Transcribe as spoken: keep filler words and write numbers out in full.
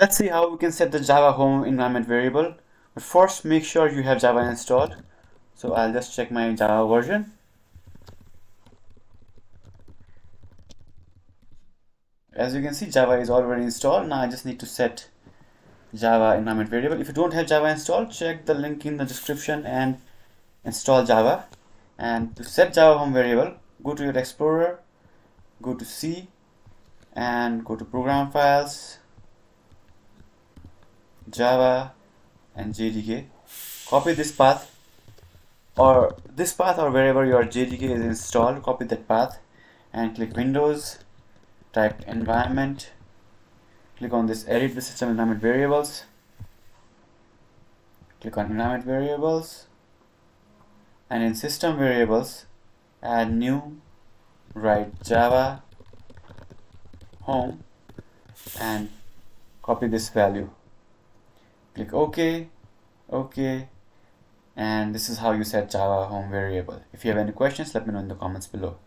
Let's see how we can set the Java home environment variable. But first, make sure you have Java installed. So I'll just check my Java version. As you can see, Java is already installed. Now I just need to set Java environment variable. If you don't have Java installed, check the link in the description and install Java. And to set Java home variable, go to your Explorer, go to C, and go to Program Files, Java, and J D K. Copy this path, or this path, or wherever your J D K is installed, copy that path and click Windows, type environment, click on this edit the system environment variables, click on environment variables, and in system variables add new, write Java home and copy this value, click OK, OK, and this is how you set Java home variable. If you have any questions, let me know in the comments below.